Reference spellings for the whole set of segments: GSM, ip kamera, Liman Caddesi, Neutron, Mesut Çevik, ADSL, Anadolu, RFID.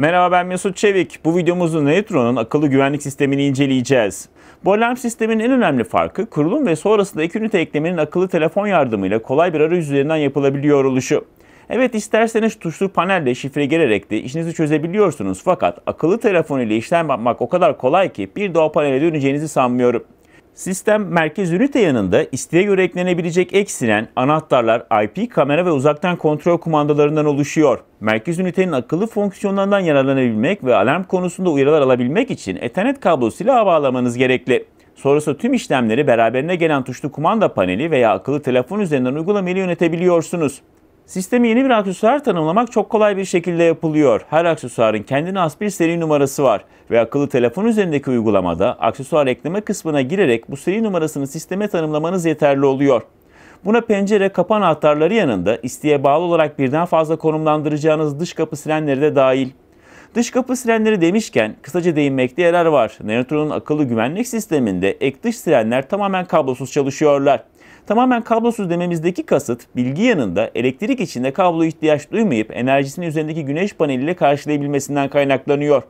Merhaba, ben Mesut Çevik. Bu videomuzda Neutron'un akıllı güvenlik sistemini inceleyeceğiz. Bu alarm sisteminin en önemli farkı kurulum ve sonrasında ek ünite eklemenin akıllı telefon yardımıyla kolay bir arayüz üzerinden yapılabiliyor oluşu. Evet, isterseniz tuşlu panelle şifre girerek de işinizi çözebiliyorsunuz, fakat akıllı telefon ile işlem yapmak o kadar kolay ki bir daha panele döneceğinizi sanmıyorum. Sistem merkez ünite yanında isteğe göre eklenebilecek ek siren, anahtarlar, IP kamera ve uzaktan kontrol kumandalarından oluşuyor. Merkez ünitenin akıllı fonksiyonlarından yararlanabilmek ve alarm konusunda uyarılar alabilmek için Ethernet kablosuyla ağ bağlamanız gerekli. Sonrasında tüm işlemleri beraberine gelen tuşlu kumanda paneli veya akıllı telefon üzerinden uygulamayla yönetebiliyorsunuz. Sisteme yeni bir aksesuar tanımlamak çok kolay bir şekilde yapılıyor. Her aksesuarın kendine has bir seri numarası var ve akıllı telefon üzerindeki uygulamada aksesuar ekleme kısmına girerek bu seri numarasını sisteme tanımlamanız yeterli oluyor. Buna pencere, kapı anahtarları yanında isteğe bağlı olarak birden fazla konumlandıracağınız dış kapı sirenleri de dahil. Dış kapı sirenleri demişken kısaca değinmekte yarar var. Neutron'un akıllı güvenlik sisteminde ek dış sirenler tamamen kablosuz çalışıyorlar. Tamamen kablosuz dememizdeki kasıt, bilgi yanında elektrik için de kabloya ihtiyaç duymayıp enerjisini üzerindeki güneş paneliyle karşılayabilmesinden kaynaklanıyor.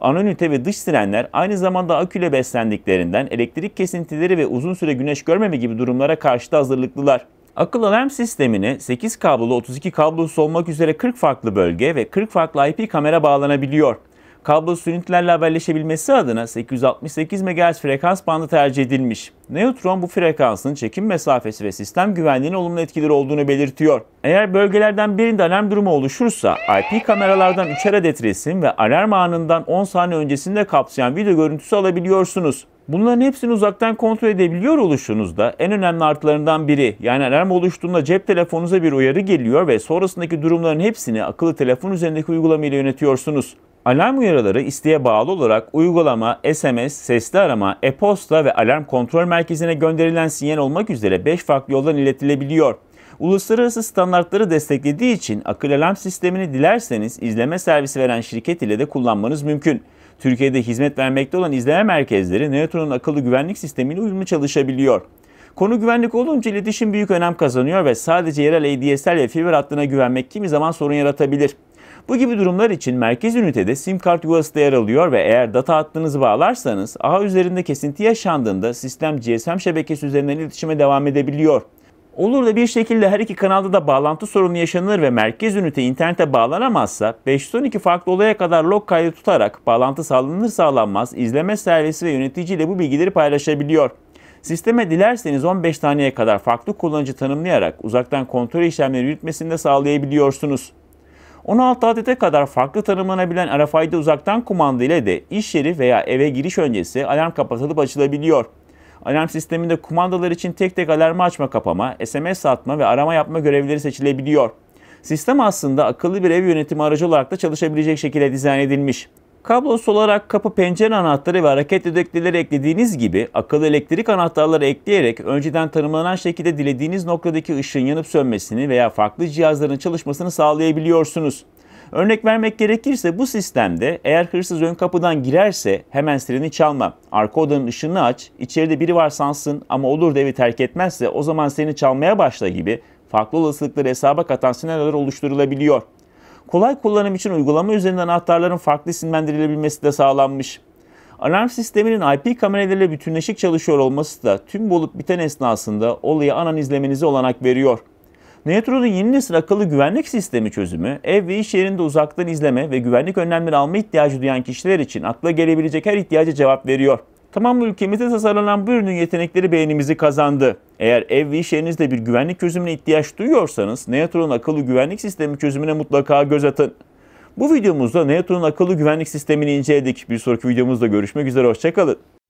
Ana ünite ve dış sirenler aynı zamanda aküyle beslendiklerinden elektrik kesintileri ve uzun süre güneş görmeme gibi durumlara karşı da hazırlıklılar. Akıllı alarm sistemine 8 kablolu 32 kablosuz olmak üzere 40 farklı bölge ve 40 farklı IP kamera bağlanabiliyor. Kablosuz ünitelerle haberleşebilmesi adına 868 MHz frekans bandı tercih edilmiş. Neutron bu frekansın çekim mesafesi ve sistem güvenliğine olumlu etkileri olduğunu belirtiyor. Eğer bölgelerden birinde alarm durumu oluşursa IP kameralardan 3'er adet resim ve alarm anından 10 saniye öncesini de kapsayan video görüntüsü alabiliyorsunuz. Bunların hepsini uzaktan kontrol edebiliyor oluşunuzda en önemli artılarından biri, yani alarm oluştuğunda cep telefonunuza bir uyarı geliyor ve sonrasındaki durumların hepsini akıllı telefon üzerindeki uygulama ile yönetiyorsunuz. Alarm uyarıları isteğe bağlı olarak uygulama, SMS, sesli arama, e-posta ve alarm kontrol merkezine gönderilen sinyal olmak üzere 5 farklı yoldan iletilebiliyor. Uluslararası standartları desteklediği için akıllı alarm sistemini dilerseniz izleme servisi veren şirket ile de kullanmanız mümkün. Türkiye'de hizmet vermekte olan izleme merkezleri Neutron'un akıllı güvenlik sistemiyle uyumlu çalışabiliyor. Konu güvenlik olunca iletişim büyük önem kazanıyor ve sadece yerel ADSL ve fiber hattına güvenmek kimi zaman sorun yaratabilir. Bu gibi durumlar için merkez ünitede SIM kart yuvası da yer alıyor ve eğer data hattınızı bağlarsanız ağ üzerinde kesinti yaşandığında sistem GSM şebekesi üzerinden iletişime devam edebiliyor. Olur da bir şekilde her iki kanalda da bağlantı sorunu yaşanır ve merkez ünite internete bağlanamazsa 512 farklı olaya kadar log kaydı tutarak bağlantı sağlanır sağlanmaz izleme servisi ve yöneticiyle bu bilgileri paylaşabiliyor. Sisteme dilerseniz 15 taneye kadar farklı kullanıcı tanımlayarak uzaktan kontrol işlemleri yürütmesini de sağlayabiliyorsunuz. 16 adete kadar farklı tanımlanabilen RFID uzaktan kumanda ile de iş yeri veya eve giriş öncesi alarm kapatılıp açılabiliyor. Alarm sisteminde kumandalar için tek tek alarmı açma, kapama, SMS atma ve arama yapma görevleri seçilebiliyor. Sistem aslında akıllı bir ev yönetimi aracı olarak da çalışabilecek şekilde dizayn edilmiş. Kablosuz olarak kapı, pencere anahtarı ve hareket dedektörleri eklediğiniz gibi akıllı elektrik anahtarları ekleyerek önceden tanımlanan şekilde dilediğiniz noktadaki ışığın yanıp sönmesini veya farklı cihazların çalışmasını sağlayabiliyorsunuz. Örnek vermek gerekirse bu sistemde eğer hırsız ön kapıdan girerse hemen sireni çalma, arka odanın ışığını aç, içeride biri var sansın ama olur da evi terk etmezse o zaman seni çalmaya başla gibi farklı olasılıkları hesaba katan senaryolar oluşturulabiliyor. Kolay kullanım için uygulama üzerinden anahtarların farklı isimlendirilebilmesi de sağlanmış. Alarm sisteminin IP kameralarıyla bütünleşik çalışıyor olması da tüm bu olup biten esnasında olayı anan izlemenize olanak veriyor. Neutron'un yeni nesil akıllı güvenlik sistemi çözümü, ev ve iş yerinde uzaktan izleme ve güvenlik önlemleri alma ihtiyacı duyan kişiler için akla gelebilecek her ihtiyaca cevap veriyor. Tamam, ülkemizde tasarlanan bu ürünün yetenekleri beğenimizi kazandı. Eğer ev ve iş yerinizde bir güvenlik çözümüne ihtiyaç duyuyorsanız Neutron'un akıllı güvenlik sistemi çözümüne mutlaka göz atın. Bu videomuzda Neutron'un akıllı güvenlik sistemini inceledik. Bir sonraki videomuzda görüşmek üzere, hoşça kalın.